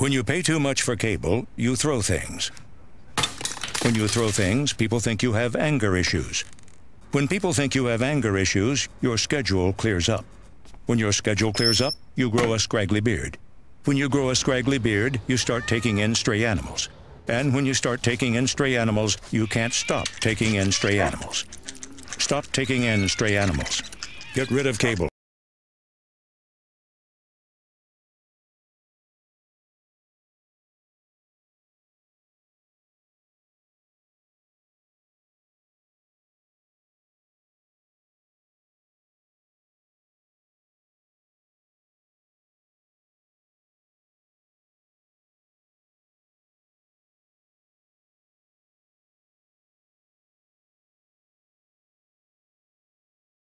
When you pay too much for cable, you throw things. When you throw things, people think you have anger issues. When people think you have anger issues, your schedule clears up. When your schedule clears up, you grow a scraggly beard. When you grow a scraggly beard, you start taking in stray animals. And when you start taking in stray animals, you can't stop taking in stray animals. Stop taking in stray animals. Get rid of cable.